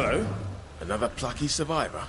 Hello. Another plucky survivor.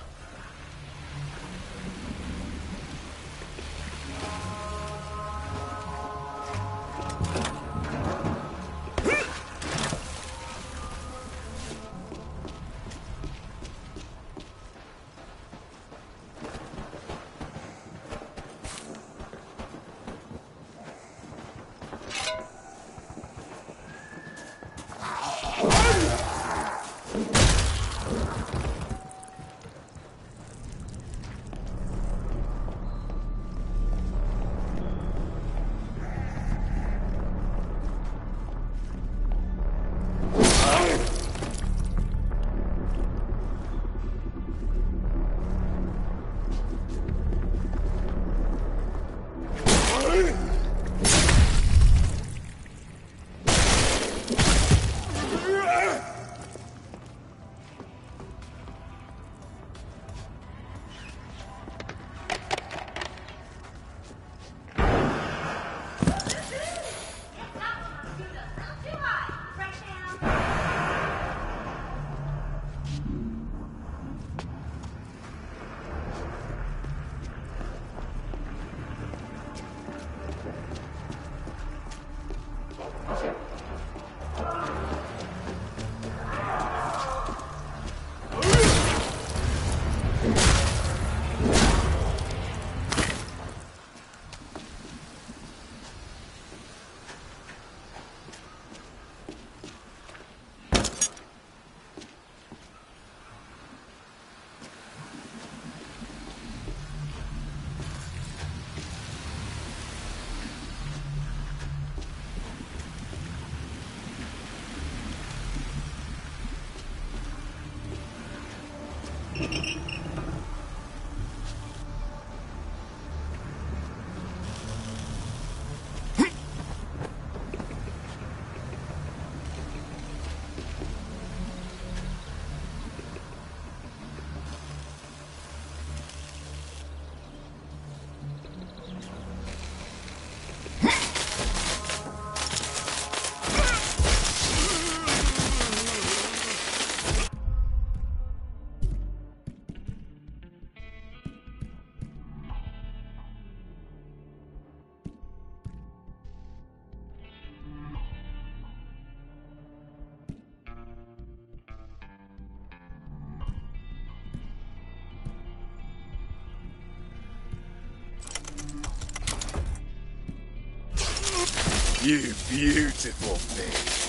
You beautiful thing.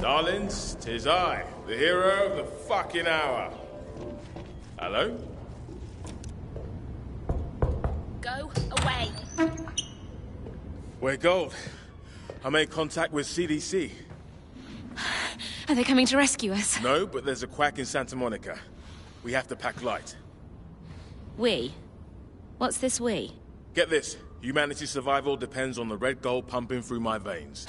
Darlings, 'tis I, the hero of the fucking hour. Hello? Go away. We're gold. I made contact with CDC. Are they coming to rescue us? No, but there's a quack in Santa Monica. We have to pack light. We? What's this we? Get this. Humanity's survival depends on the red gold pumping through my veins.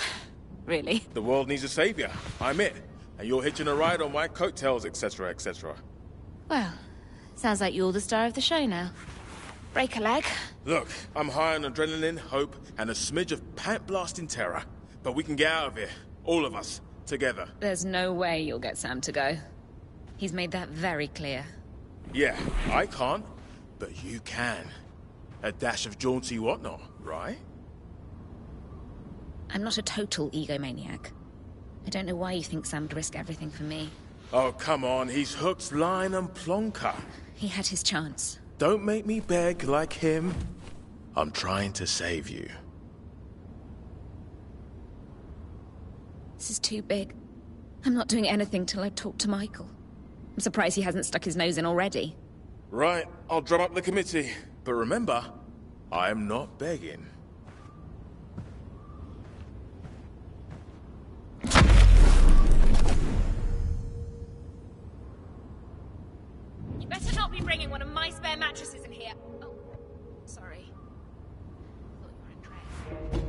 Really? The world needs a savior. I'm it. And you're hitching a ride on my coattails, etc., etc. Well, sounds like you're the star of the show now. Break a leg. Look, I'm high on adrenaline, hope, and a smidge of pant-blasting terror. But we can get out of here. All of us. Together. There's no way you'll get Sam to go. He's made that very clear. Yeah, I can't. But you can. A dash of jaunty whatnot, right? I'm not a total egomaniac. I don't know why you think Sam would risk everything for me. Oh, come on. He's hooked, line, and plonker. He had his chance. Don't make me beg like him. I'm trying to save you. This is too big. I'm not doing anything till I talk to Michael. I'm surprised he hasn't stuck his nose in already. Right, I'll drum up the committee. But remember, I'm not begging. You better not be bringing one of my spare mattresses in here. Oh, sorry. I thought you were in dress.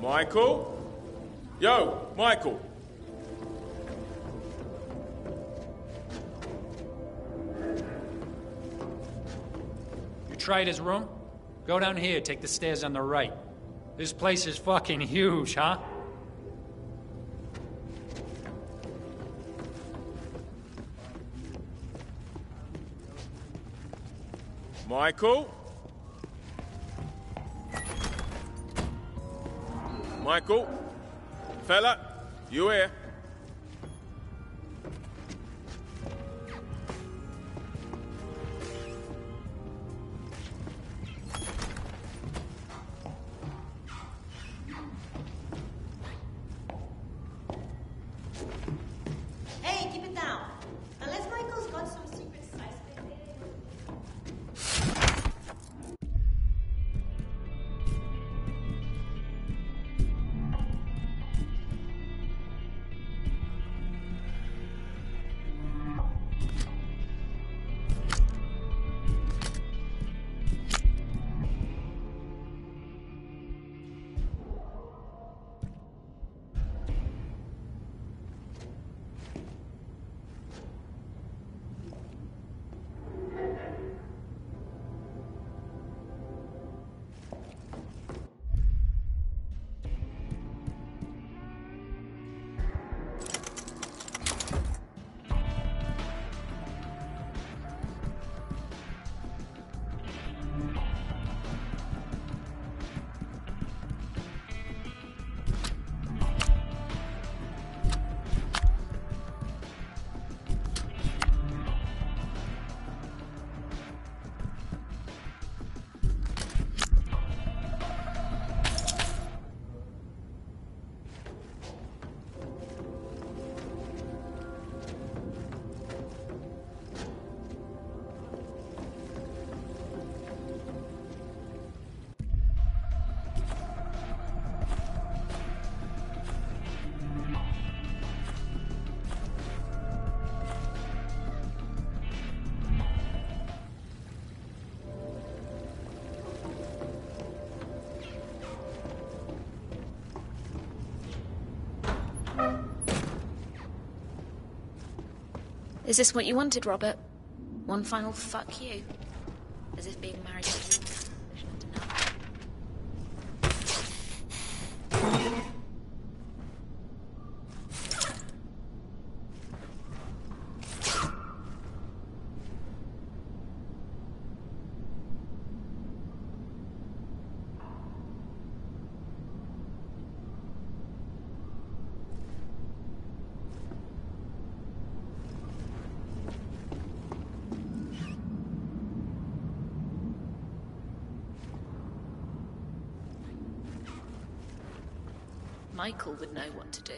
Michael? Yo, Michael. You tried his room? Go down here, take the stairs on the right. This place is fucking huge, huh? Michael? Michael? Fella, you here? Hey, keep it down. Unless Michael's got some secret spice with him. Is this what you wanted, Robert? One final fuck you? As if being married to you isn't enough. Michael would know what to do.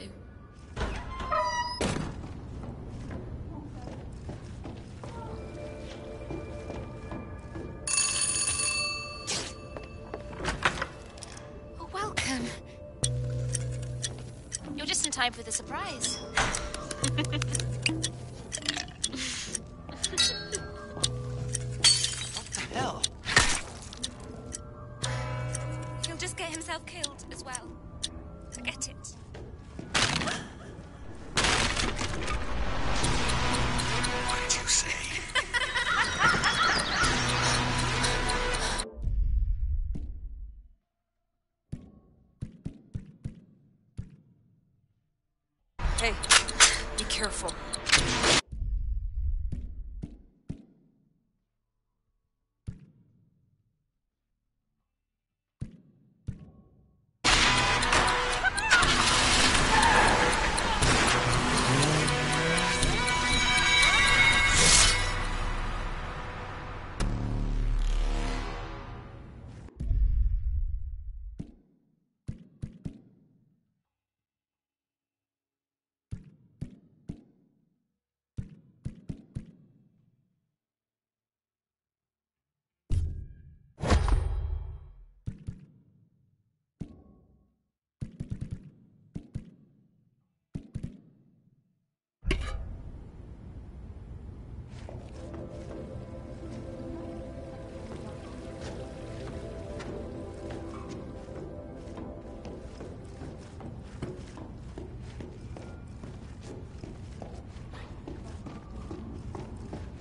Well, welcome. You're just in time for the surprise.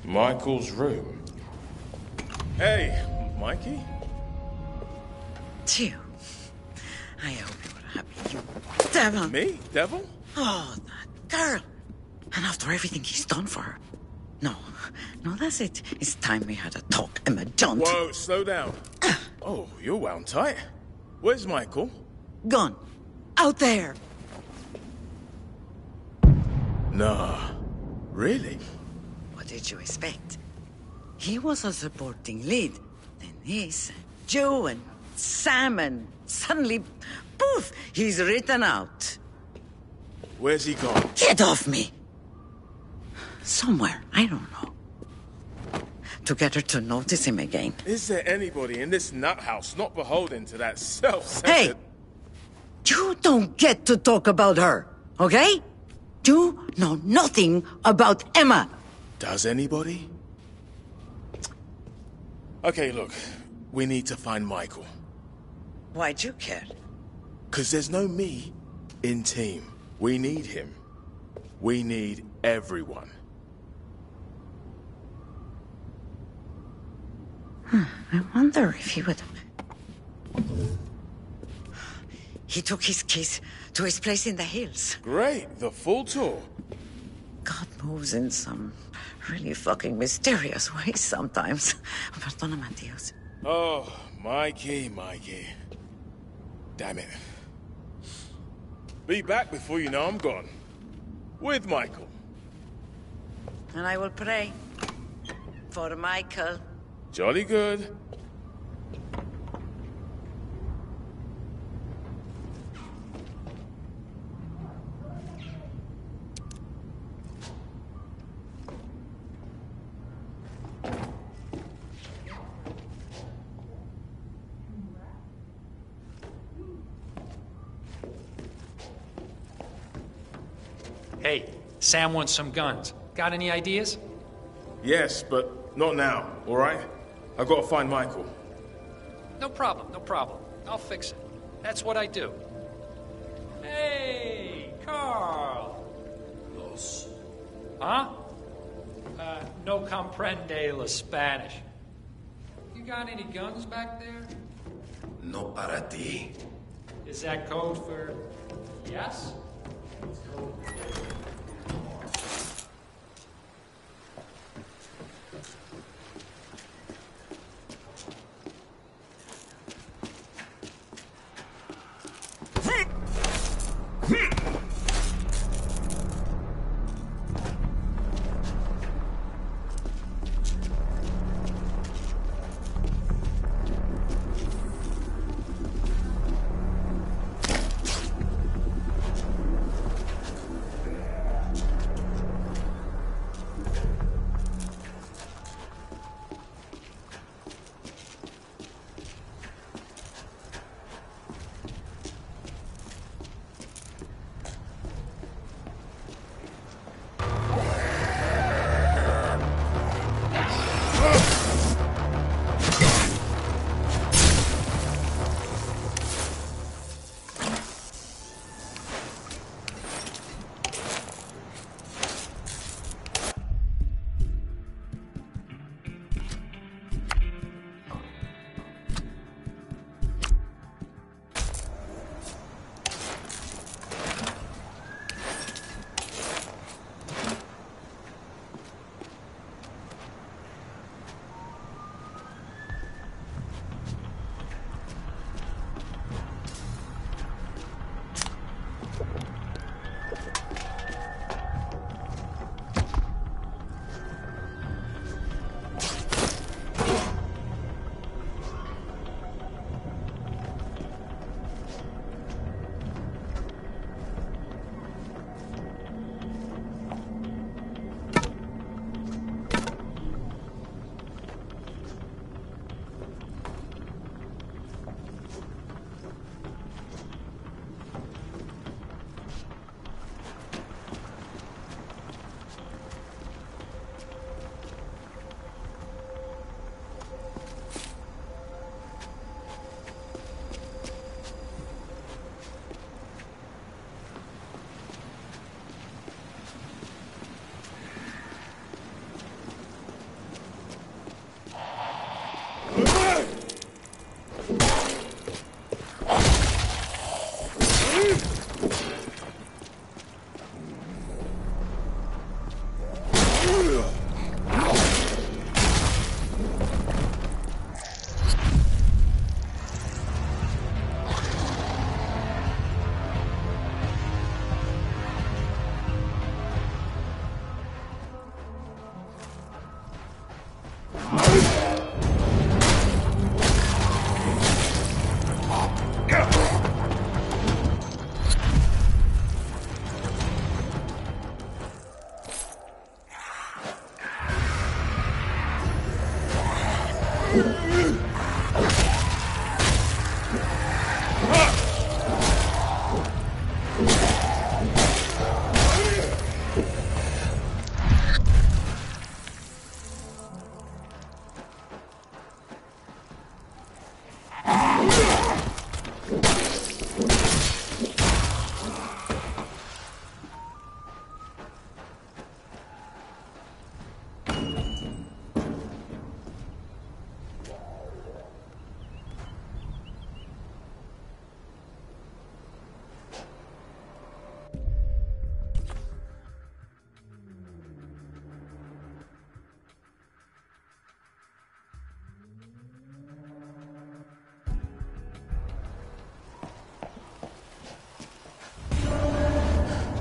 Michael's room. Hey, Mikey? Phew. I hope you were happy, you devil. Me? Devil? Oh, that girl. And after everything he's done for her. No, that's it. It's time we had a talk, Emma John. Whoa, slow down. Oh, you're wound tight. Where's Michael? Gone. Out there. Nah. Really? Did you expect? He was a supporting lead. Then he's Joe and Sam, and suddenly, poof, he's written out. Where's he gone? Get off me! Somewhere, I don't know. To get her to notice him again. Is there anybody in this nut house not beholden to that self-centered... Hey! You don't get to talk about her, okay? You know nothing about Emma. Does anybody? Okay, look. We need to find Michael. Why'd you care? 'Cause there's no me in team. We need him. We need everyone. I wonder if he would... He took his keys to his place in the hills. Great, the full tour. God moves in some really fucking mysterious ways sometimes. Perdona, Matios. Oh, Mikey. Damn it. Be back before you know I'm gone. With Michael. And I will pray. For Michael. Jolly good. Sam wants some guns. Got any ideas? Yes, but not now, all right? I've got to find Michael. No problem. I'll fix it. That's what I do. Hey, Carl! Los. Huh? No comprende la Spanish. You got any guns back there? No para ti. Is that code for yes?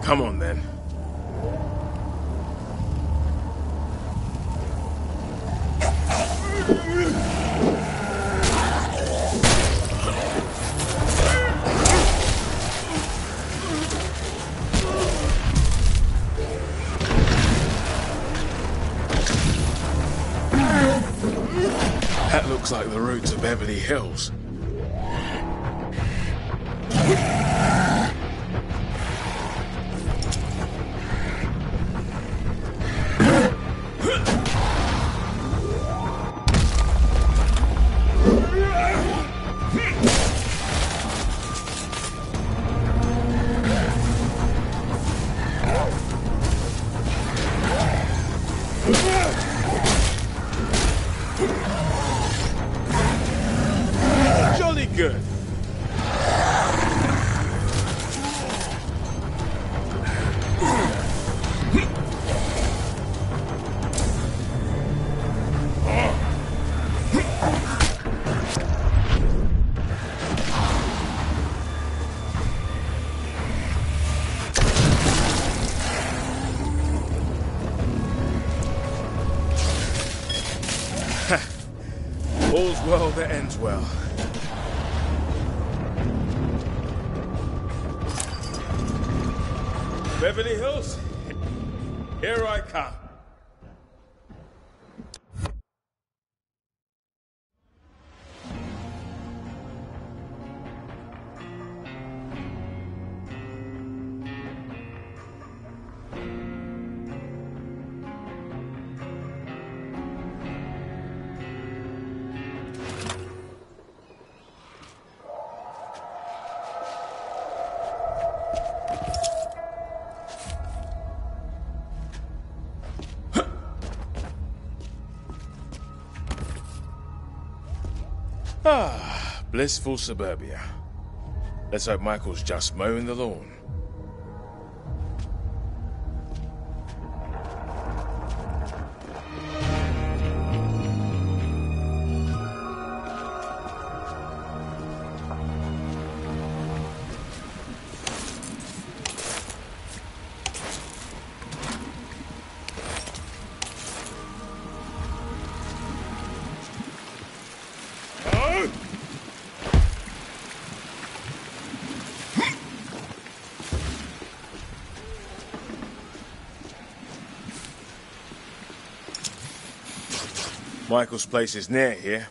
Come on, then. That looks like the road to Beverly Hills. All's well that ends well. Beverly Hills, here I come. Ah, blissful suburbia. Let's hope Michael's just mowing the lawn. Michael's place is near here.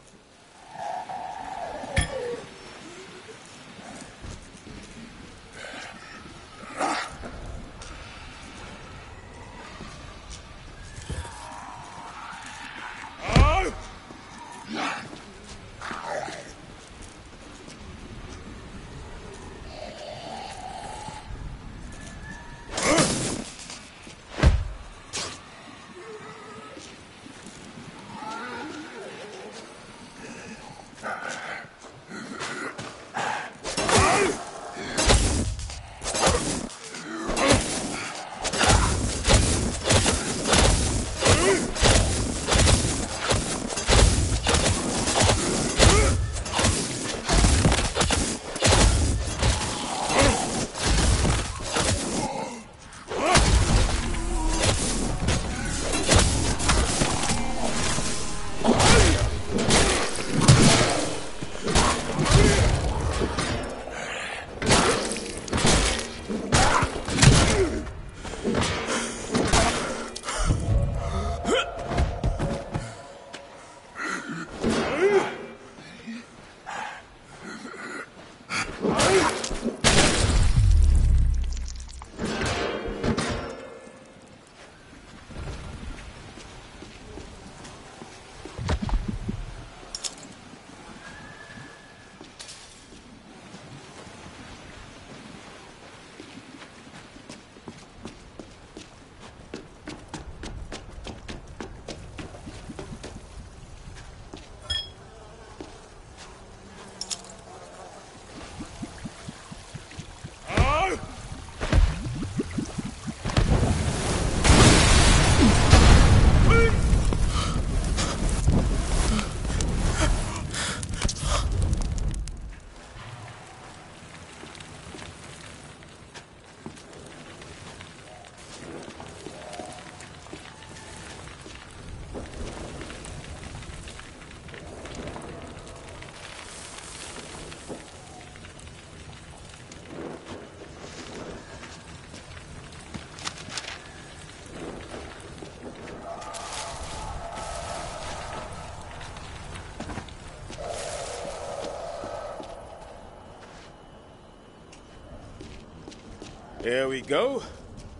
There we go.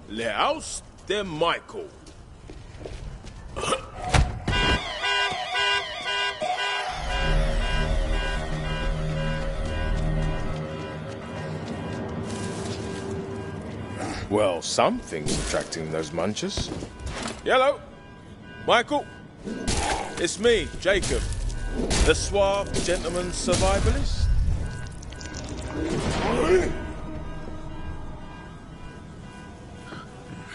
Leaus de Michael. Well, something's attracting those munchers. Hello, Michael. It's me, Jacob, the suave gentleman survivalist.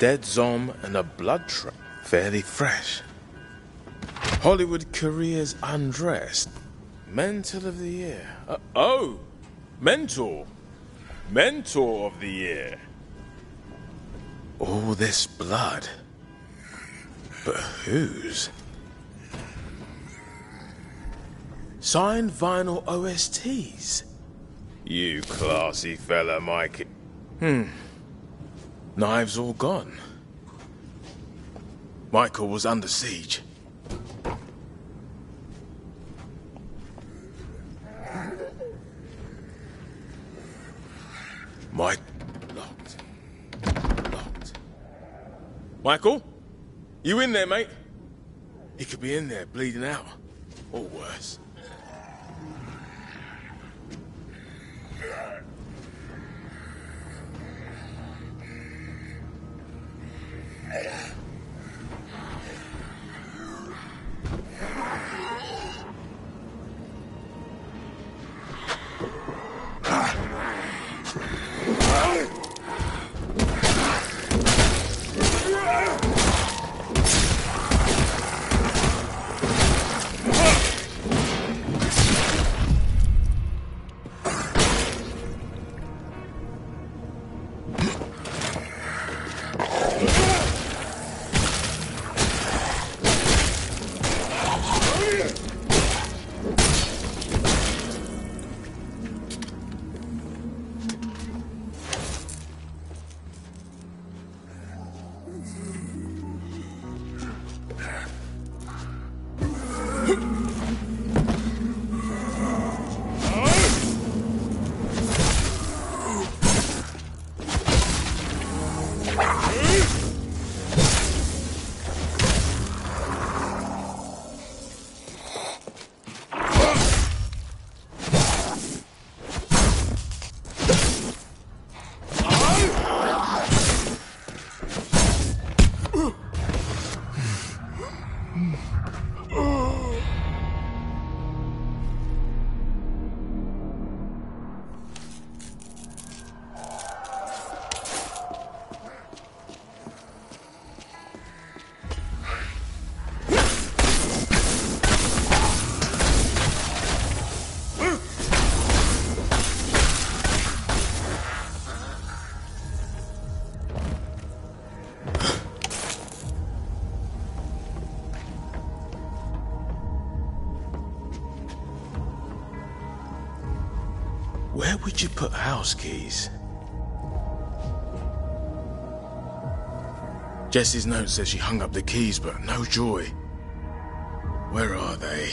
Dead zom and a blood trap. Fairly fresh. Hollywood careers undressed. Mentor of the year. Oh! Mentor! Mentor of the year. All this blood. But whose? Signed vinyl OSTs. You classy fella, Mike. Knives all gone. Michael was under siege. Mike... Locked. Michael? You in there, mate? He could be in there, bleeding out. Or worse. Where would you put house keys? Jessie's note says she hung up the keys, but no joy. Where are they?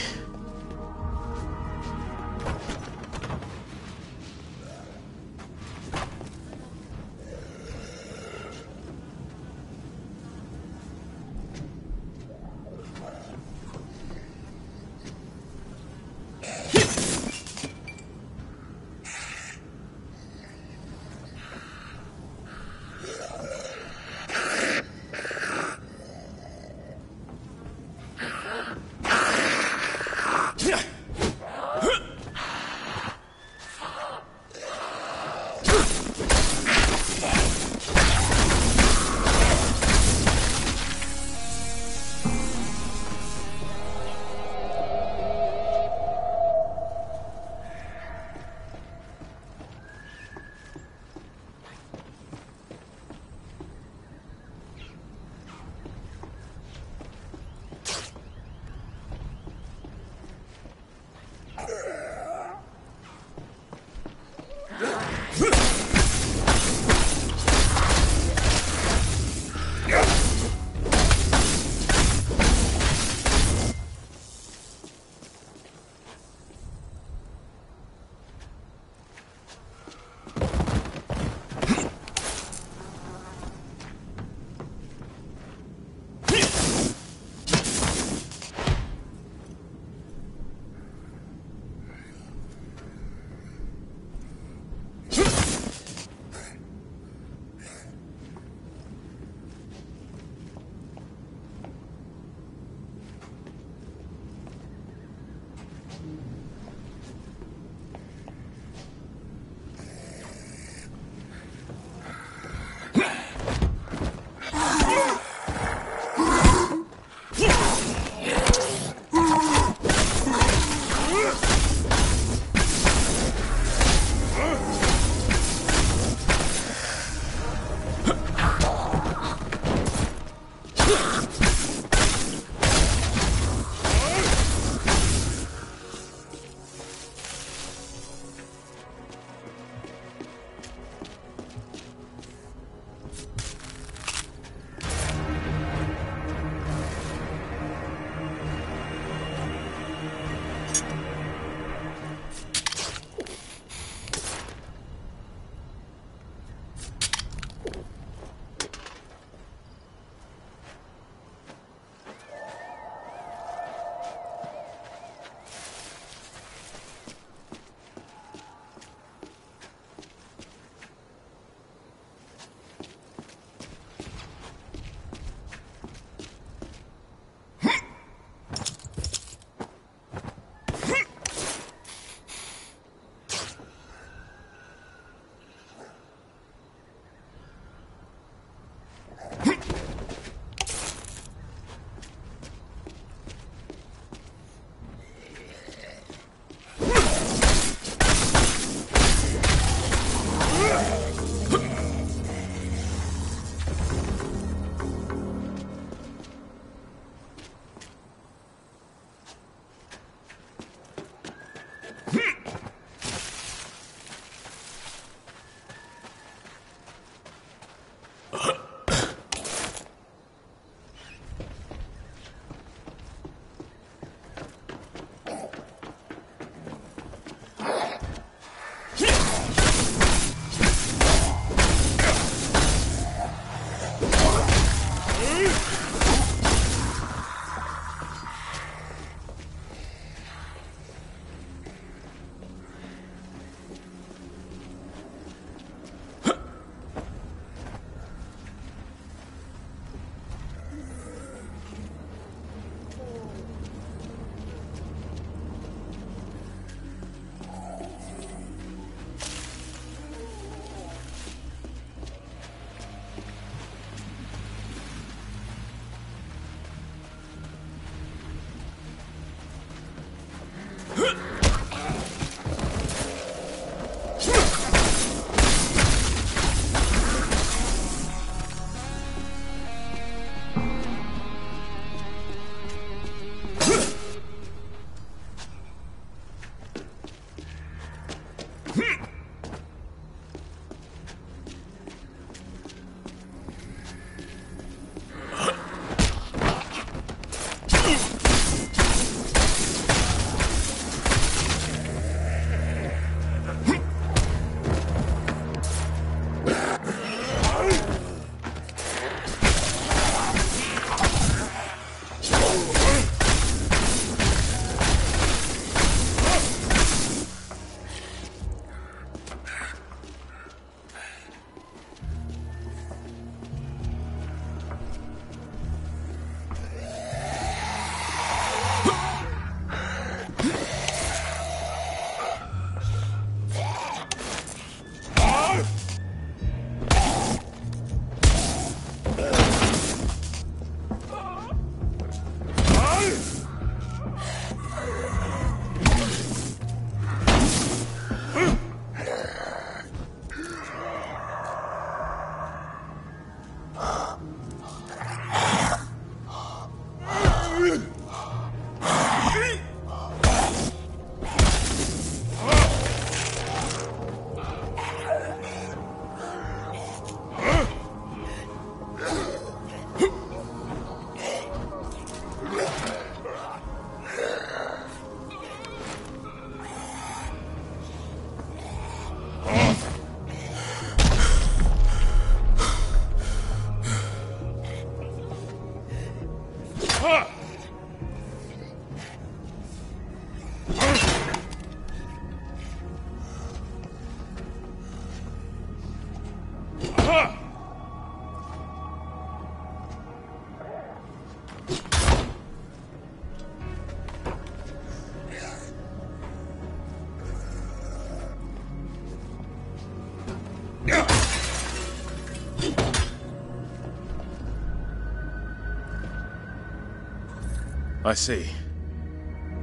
I see.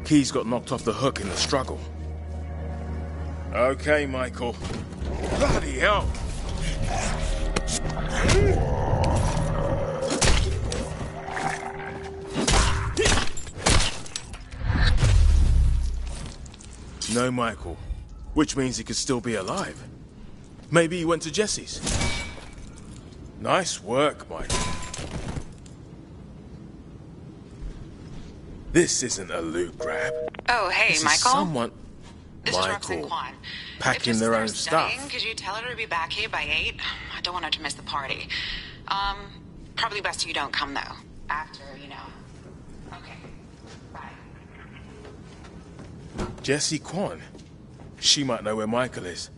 Keys got knocked off the hook in the struggle. Okay, Michael. Bloody hell! No Michael, which means he could still be alive. Maybe he went to Jesse's. Nice work, Michael. This isn't a loot grab. Oh, hey, this Michael. Is someone, this Michael, packing their own stuff. Could you tell her to be back here by 8? I don't want her to miss the party. Probably best you don't come though. After, you know. Okay. Bye. Jessie Kwan. She might know where Michael is.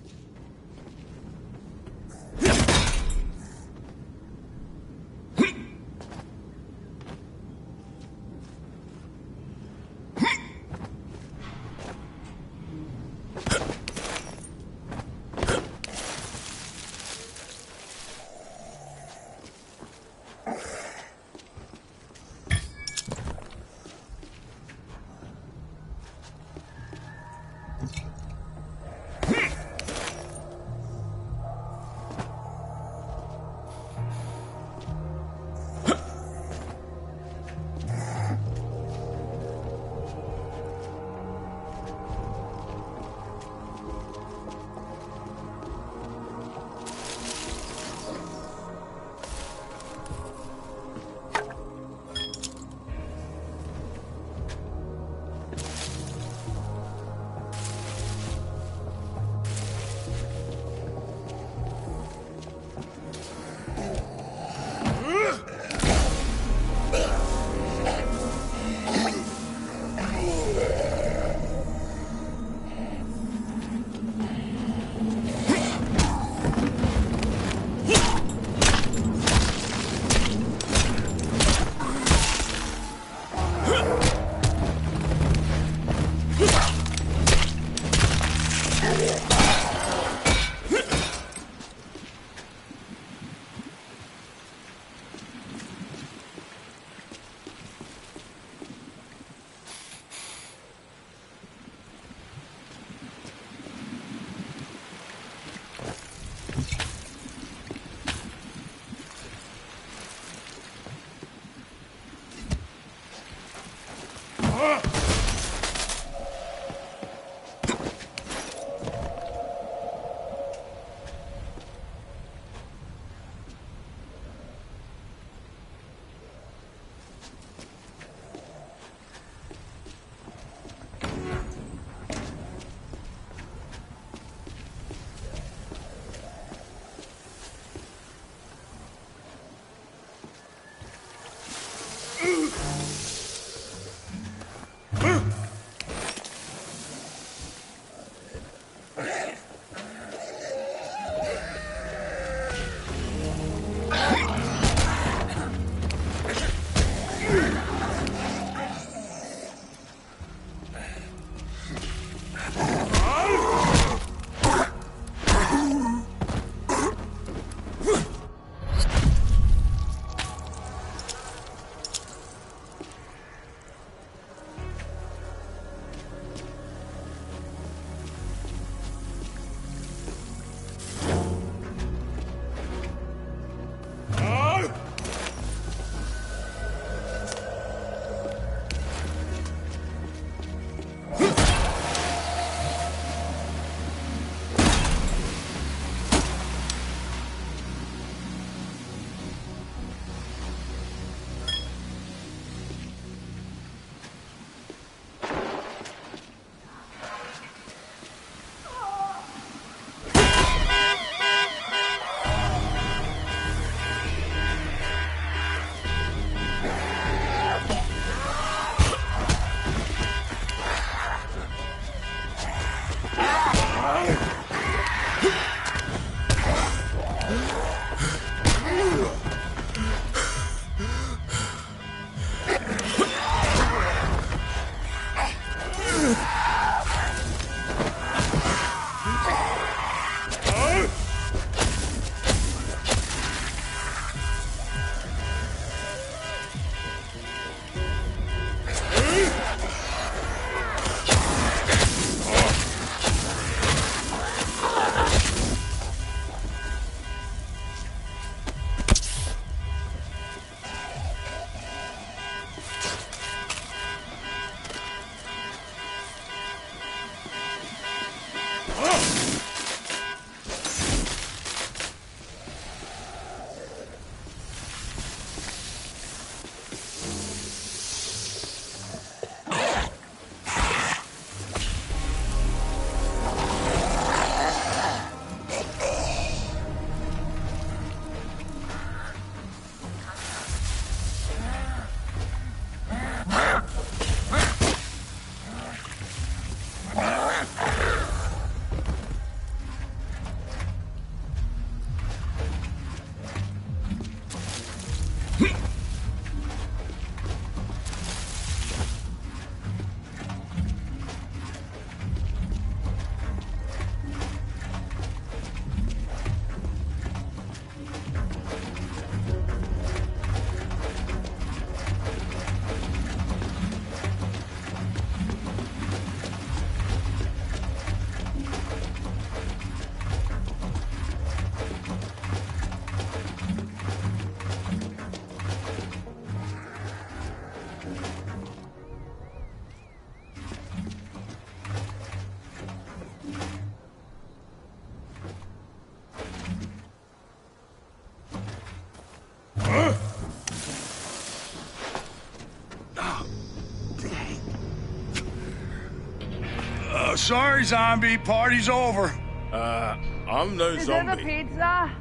sorry, zombie. Party's over. I'm no zombie. Is there pizza?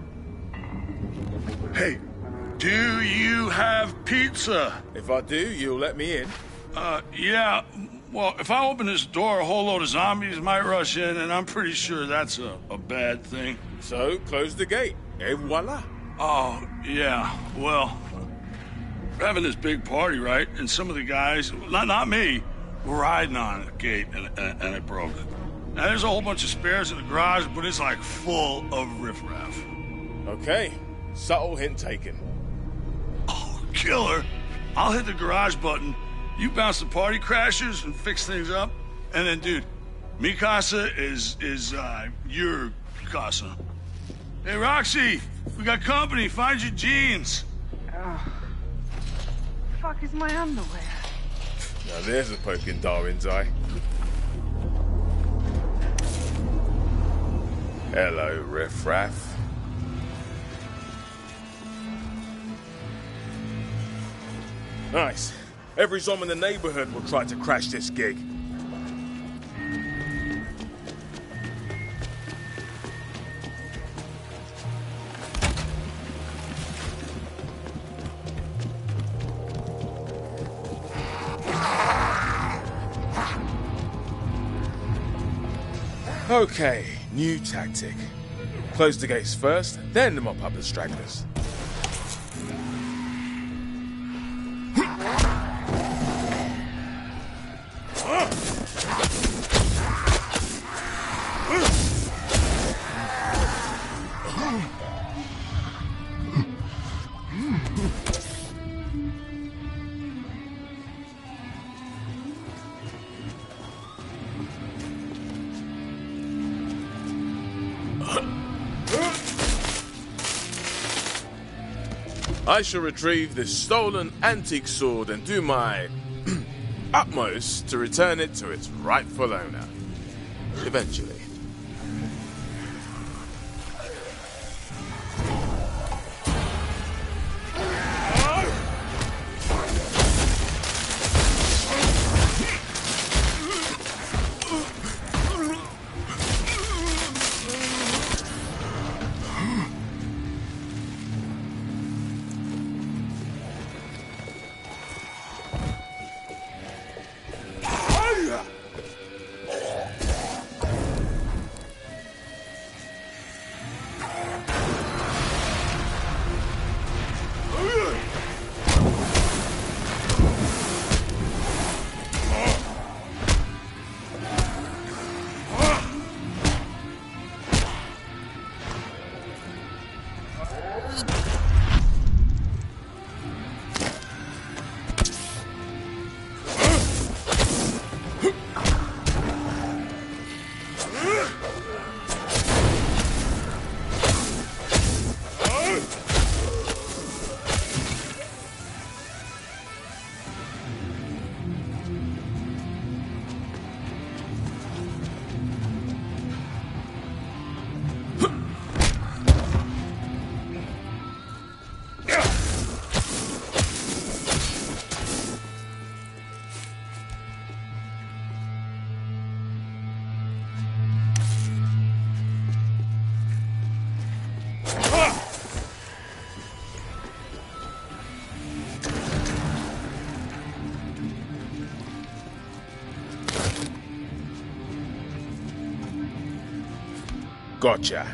Hey, do you have pizza? If I do, you'll let me in. Yeah. Well, if I open this door, a whole load of zombies might rush in, and I'm pretty sure that's a bad thing. So, close the gate. Et voila. Oh, yeah. Well, we're having this big party, right? And some of the guys, not me, were riding on the gate, and it broke. Now, there's a whole bunch of spares in the garage, but it's, like, full of riffraff. Okay. Subtle hint taken. Oh, killer. I'll hit the garage button. You bounce the party crashers and fix things up. And then, dude, mi casa is your casa. Hey, Roxy, we got company. Find your jeans. Oh. The fuck is my underwear? Now there's a poke in Darwin's eye. Hello, riffraff. Nice. Every zombie in the neighborhood will try to crash this gig. Okay, new tactic. Close the gates first, then mop up the stragglers. I shall retrieve this stolen antique sword and do my utmost to return it to its rightful owner. Eventually. Gotcha.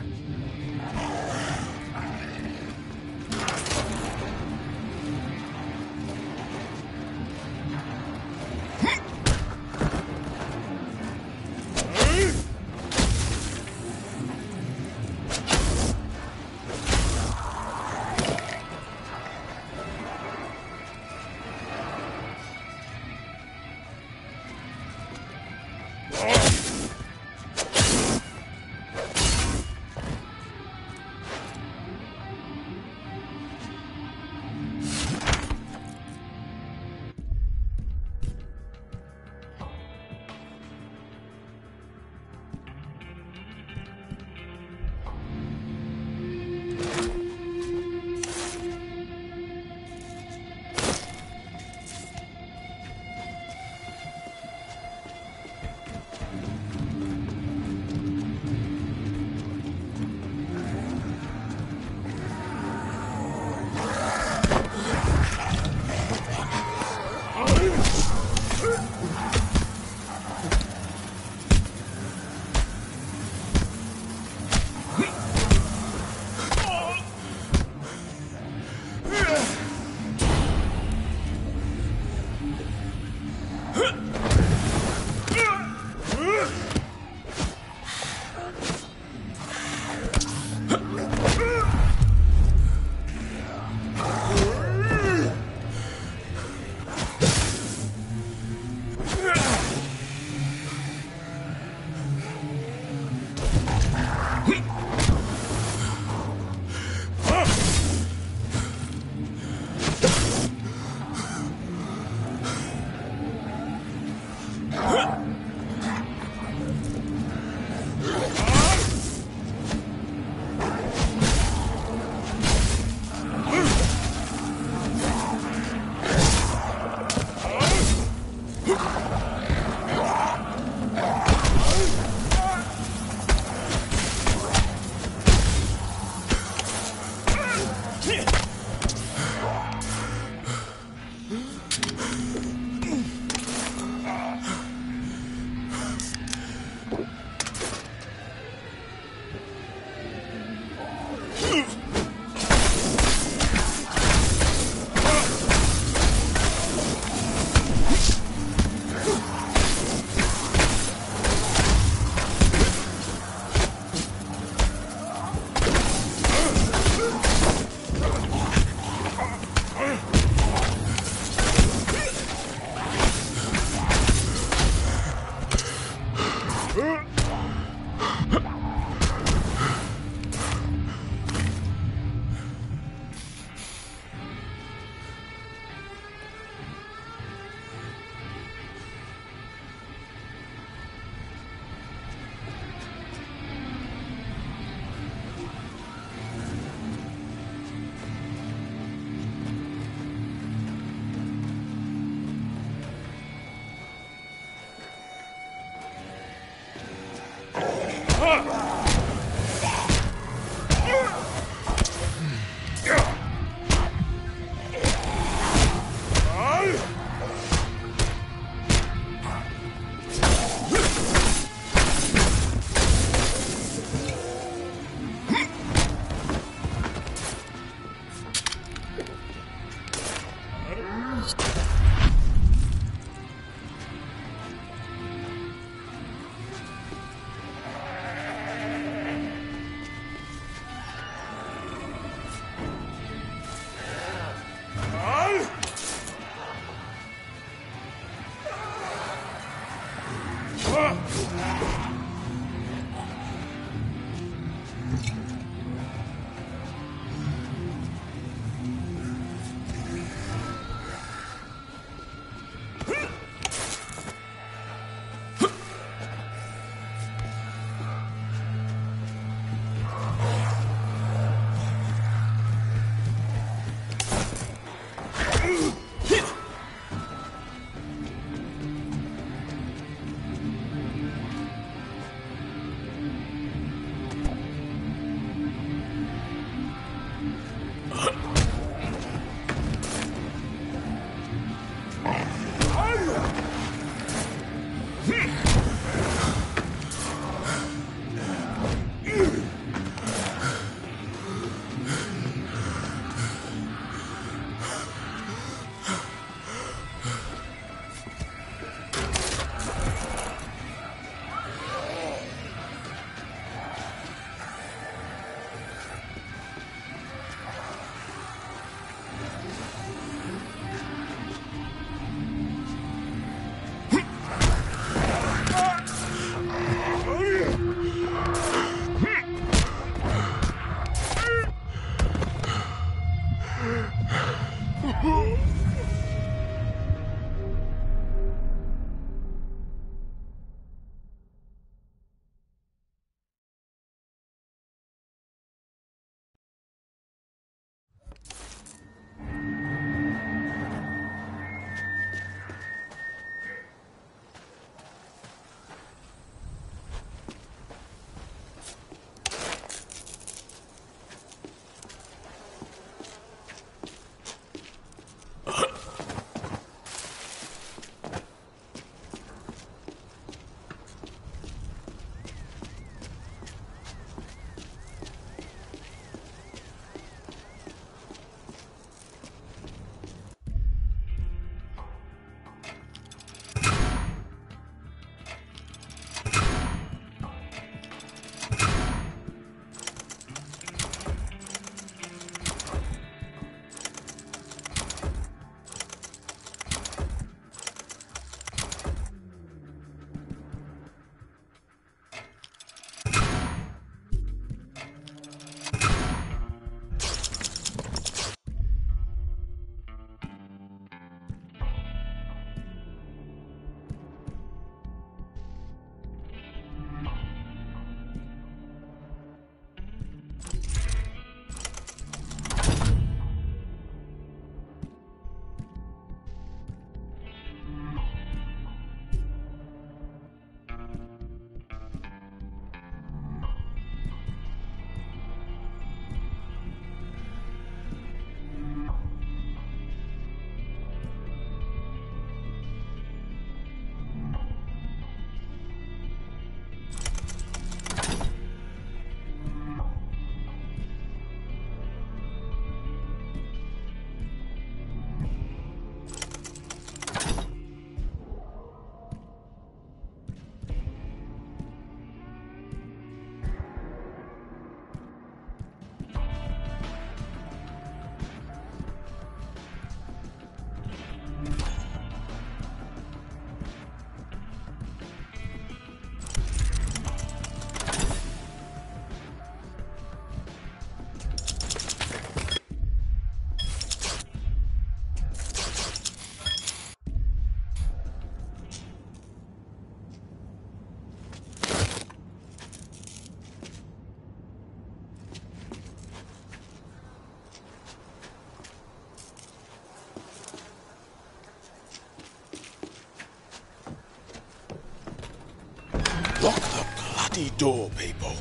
Lock the bloody door, people.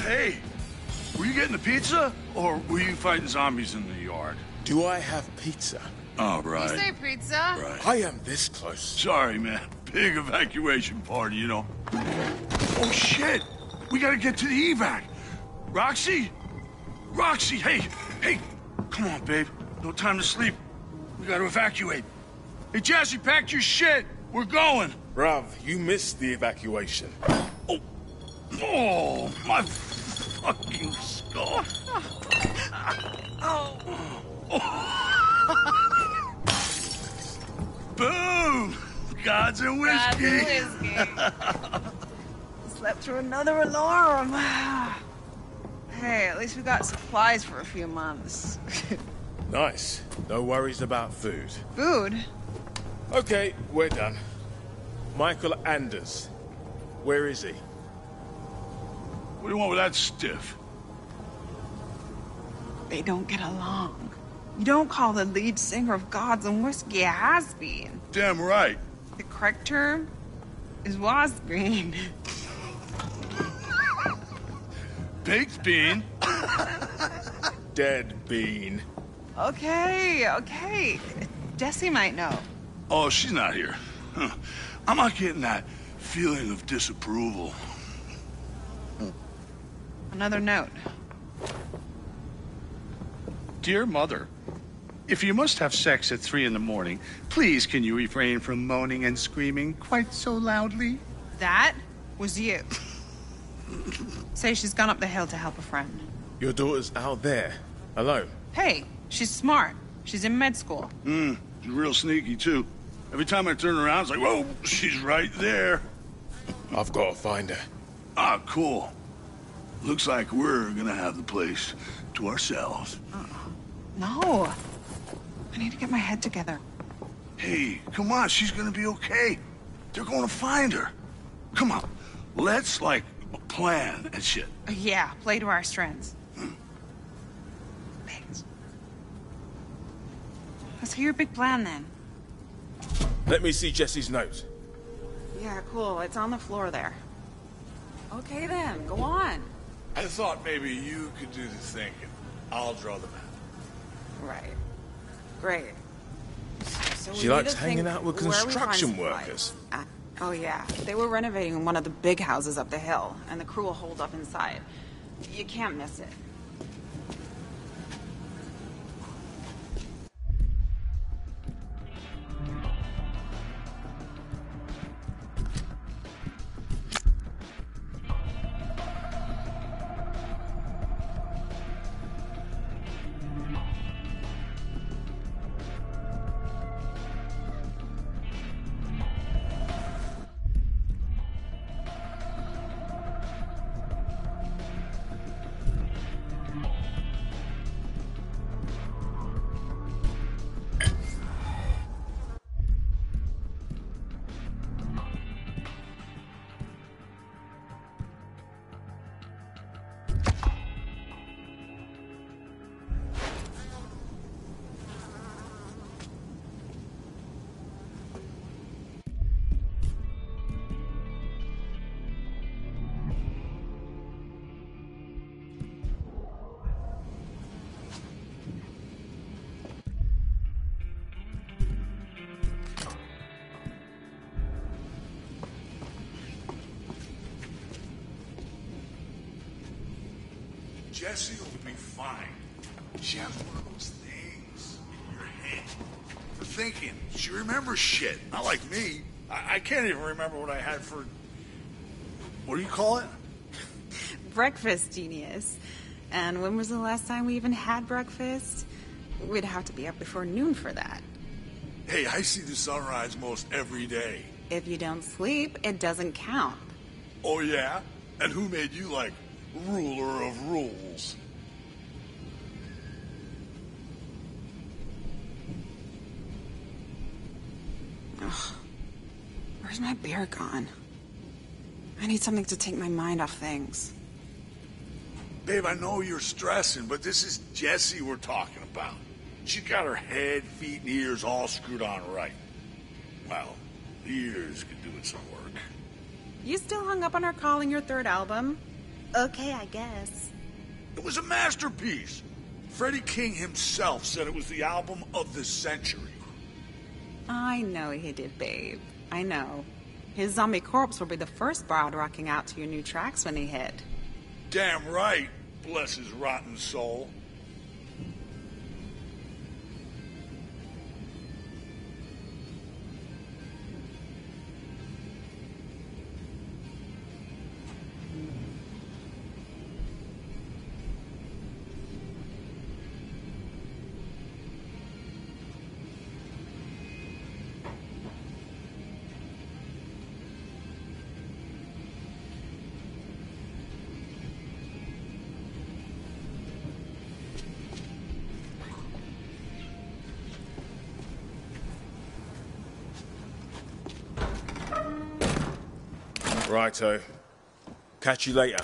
Hey, were you getting the pizza, or were you fighting zombies in the yard? Do I have pizza? Oh, right. You say pizza? Right. I am this close. Sorry, man. Big evacuation party, you know. Oh, shit. We gotta get to the evac. Roxy? Roxy, hey. Come on, babe. No time to sleep. We gotta evacuate. Hey, Jesse, pack your shit. We're going. Rav, you missed the evacuation. Oh, my fucking skull. Oh. Boom! God's a whiskey. Slept through another alarm. Hey, at least we got supplies for a few months. Nice. No worries about food. Food? Okay, we're done. Michael Anders. Where is he? What do you want with that stiff? They don't get along. You don't call the lead singer of God's Whiskey a has-been. Damn right. The correct term is was-bean. Baked bean. Dead bean. Okay. Jessie might know. Oh, she's not here. Huh. I'm not getting that feeling of disapproval. Another note. Dear Mother, if you must have sex at 3 in the morning, please can you refrain from moaning and screaming quite so loudly? That was you. Say she's gone up the hill to help a friend. Your daughter's out there, alone. Hey, she's smart. She's in med school. She's real sneaky, too. Every time I turn around, it's like, whoa, she's right there. I've got to find her. Ah, cool. Looks like we're gonna have the place to ourselves. No. I need to get my head together. Hey, come on. She's gonna be okay. They're gonna find her. Come on. Let's, like, plan and shit. Yeah, play to our strengths. Thanks. Let's hear your big plan, then. Let me see Jesse's note. Yeah, cool. It's on the floor there. Okay, then. Go on. I thought maybe you could do the thinking. I'll draw the map. Right. Great. So she likes hanging out with construction workers. Oh, yeah. They were renovating one of the big houses up the hill, and the crew will hold up inside. You can't miss it. Jessie will be fine. She has one of those things in your head. For thinking. She remembers shit. Not like me. I can't even remember what I had for... What do you call it? Breakfast, genius. And when was the last time we even had breakfast? We'd have to be up before noon for that. Hey, I see the sunrise most every day. If you don't sleep, it doesn't count. Oh, yeah? And who made you like... ruler of rules. Ugh. Where's my beer gone? I need something to take my mind off things. Babe, I know you're stressing, but this is Jessie we're talking about. She got her head, feet, and ears all screwed on right. Well, ears could do it some work. You still hung up on her calling your third album? Okay, I guess. It was a masterpiece. Freddie King himself said it was the album of the century. I know he did, babe. I know. His zombie corpse will be the first broad rocking out to your new tracks when he hit. Damn right. Bless his rotten soul. Righto. Catch you later.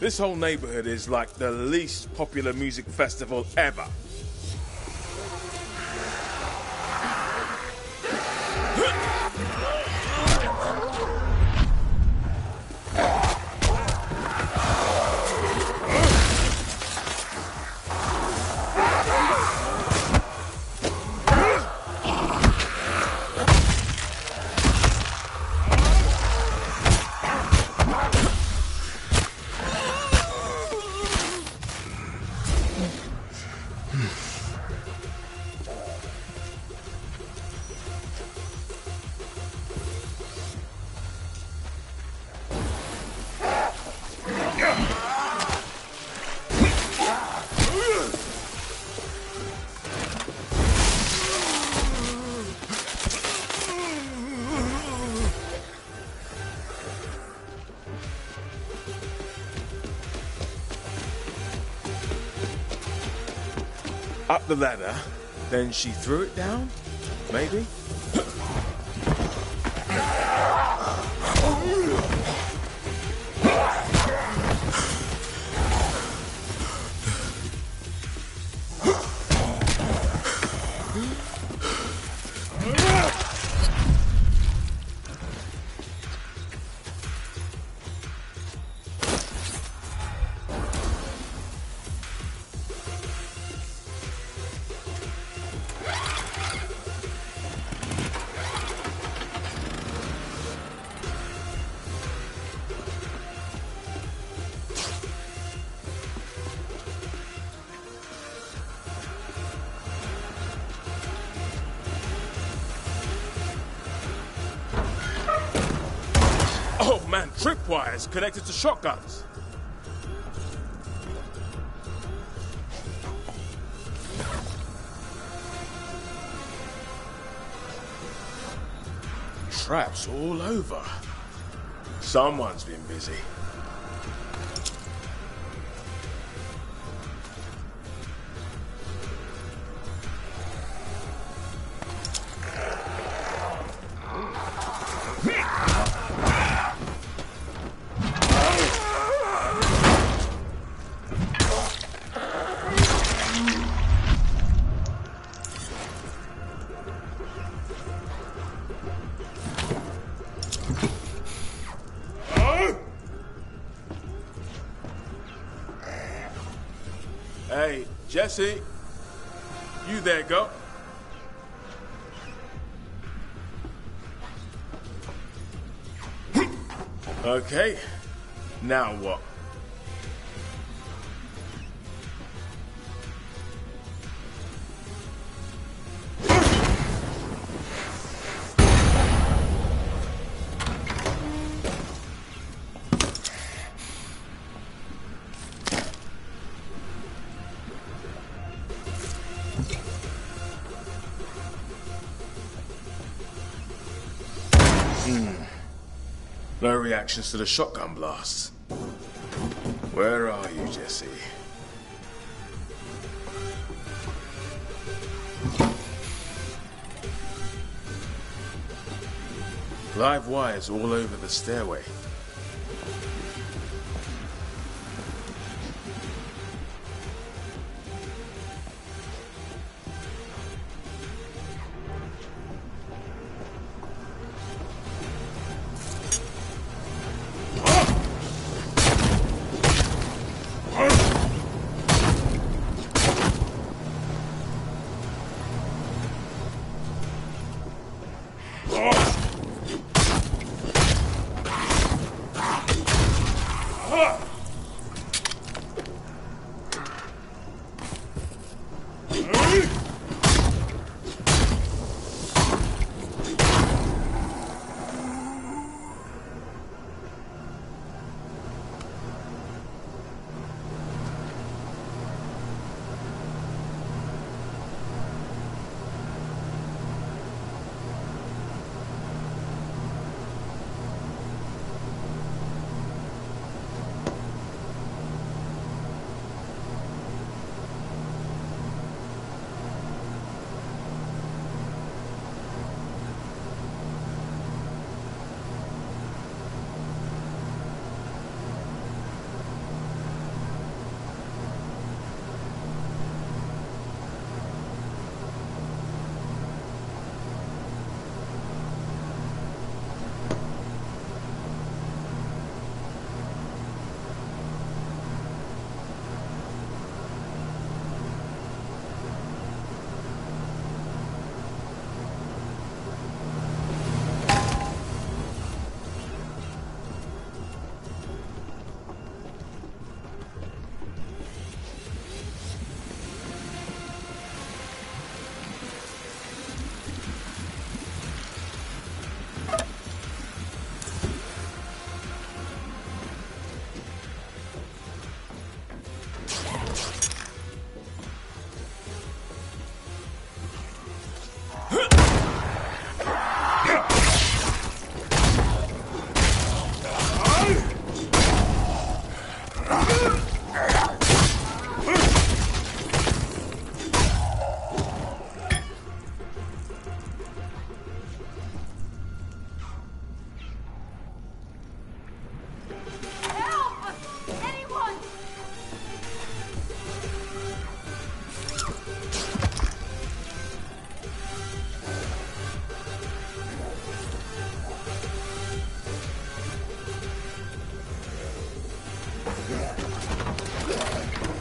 This whole neighborhood is like the least popular music festival ever. Up the ladder, then she threw it down, maybe? Oh man, tripwires connected to shotguns. Traps all over. Someone's been busy. Hey, Jesse, you there, go. Okay, now what? No reactions to the shotgun blasts. Where are you, Jesse? Live wires all over the stairway.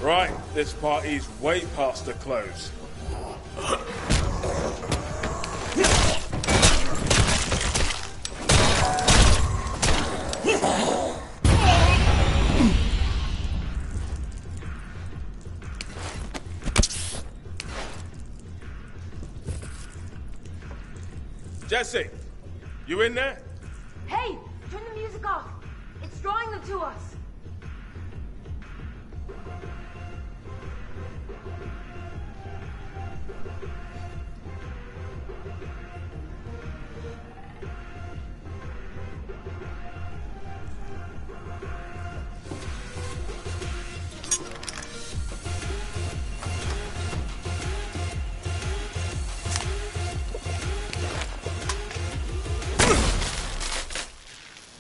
Right, this party's way past the close. Jesse, you in there? Hey, turn the music off. drawing them to us.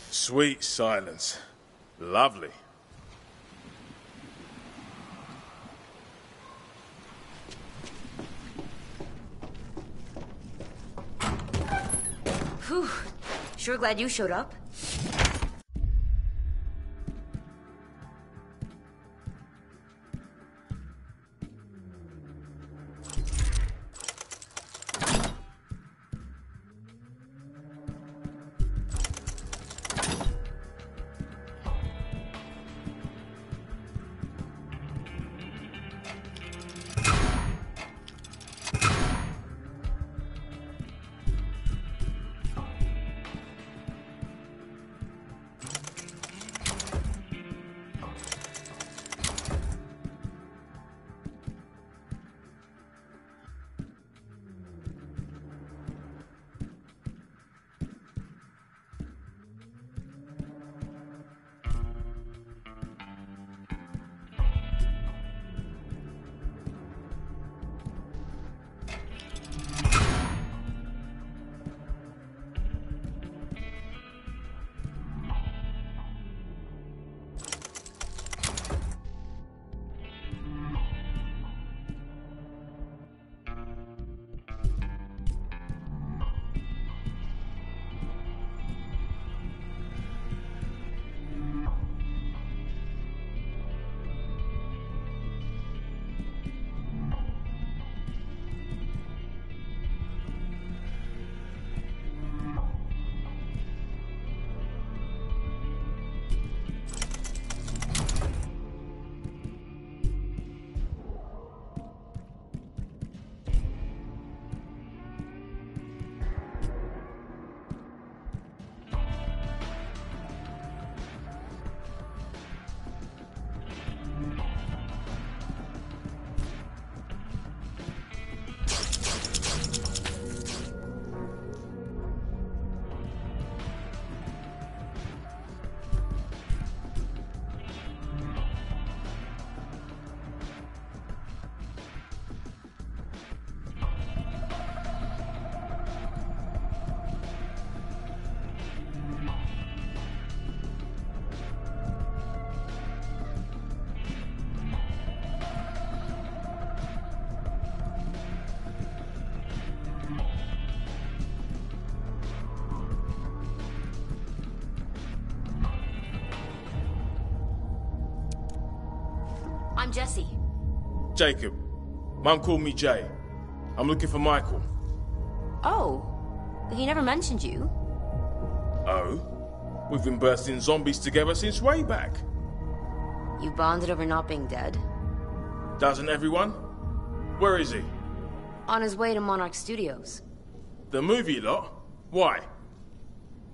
Sweet silence. Lovely. Whew. Sure glad you showed up. Jesse. Jacob. Mom called me Jay. I'm looking for Michael. Oh. He never mentioned you. Oh? We've been bursting zombies together since way back. You bonded over not being dead? Doesn't everyone? Where is he? On his way to Monarch Studios. The movie lot? Why?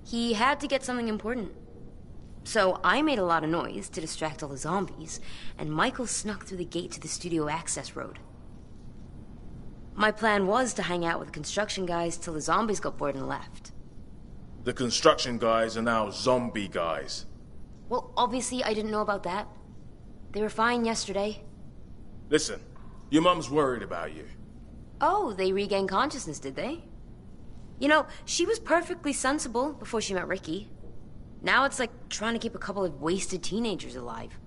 He had to get something important. So I made a lot of noise to distract all the zombies, and Michael snuck through the gate to the studio access road. My plan was to hang out with the construction guys till the zombies got bored and left. The construction guys are now zombie guys. Well, obviously I didn't know about that. They were fine yesterday. Listen, your mom's worried about you. Oh, they regained consciousness, did they? You know, she was perfectly sensible before she met Ricky. Now it's like trying to keep a couple of wasted teenagers alive.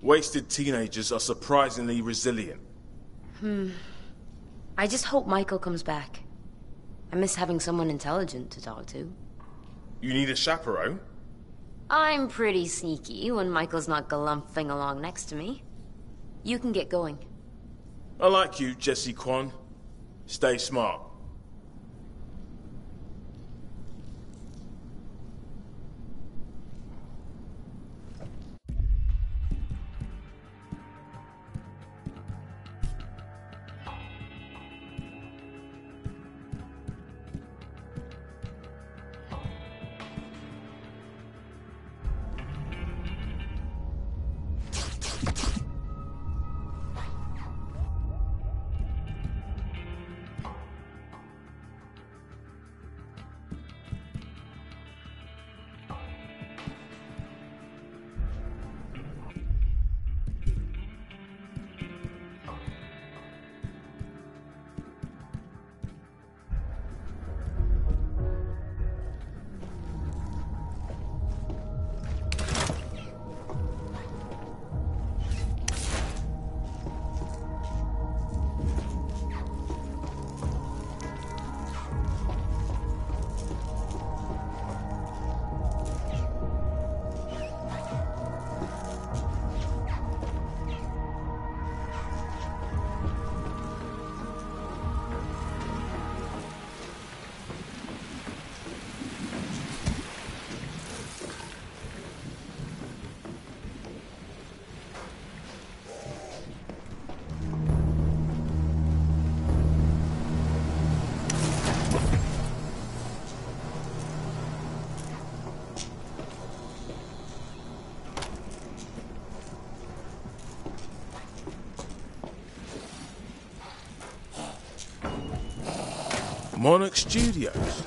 Wasted teenagers are surprisingly resilient. I just hope Michael comes back. I miss having someone intelligent to talk to. You need a chaperone? I'm pretty sneaky when Michael's not galumphing along next to me. You can get going. I like you, Jesse Kwan. Stay smart. Monarch Studios.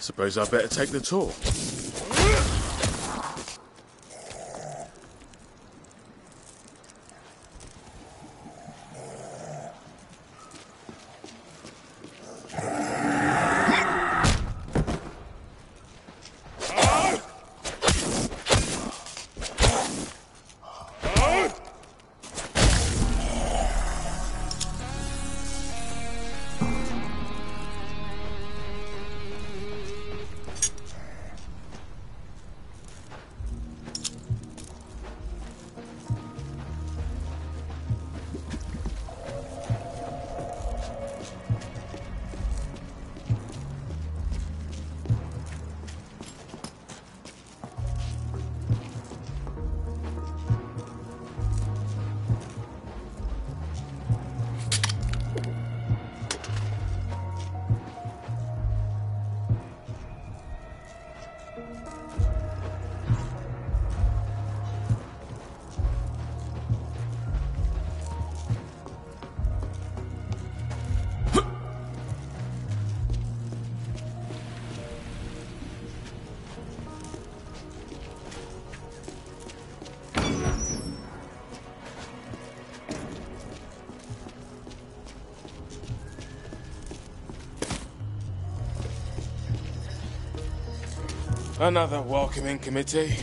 Suppose I better take the tour. Another welcoming committee.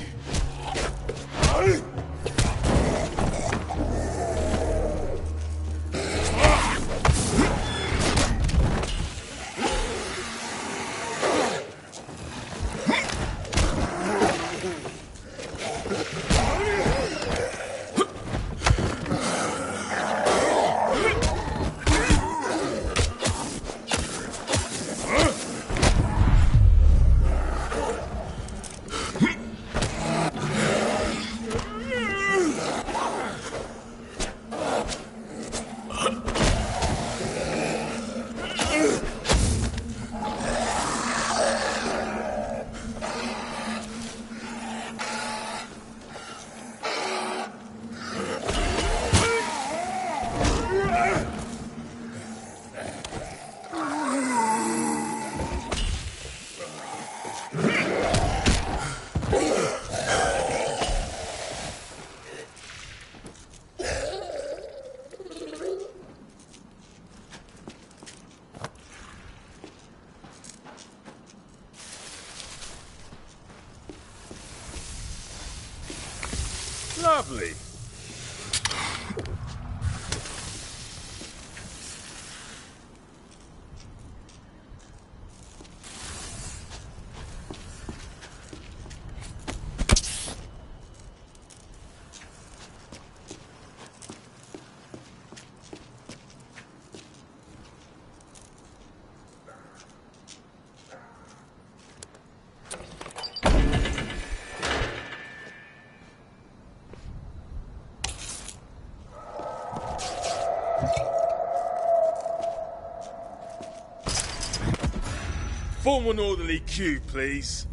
Lovely. Form an orderly queue, please.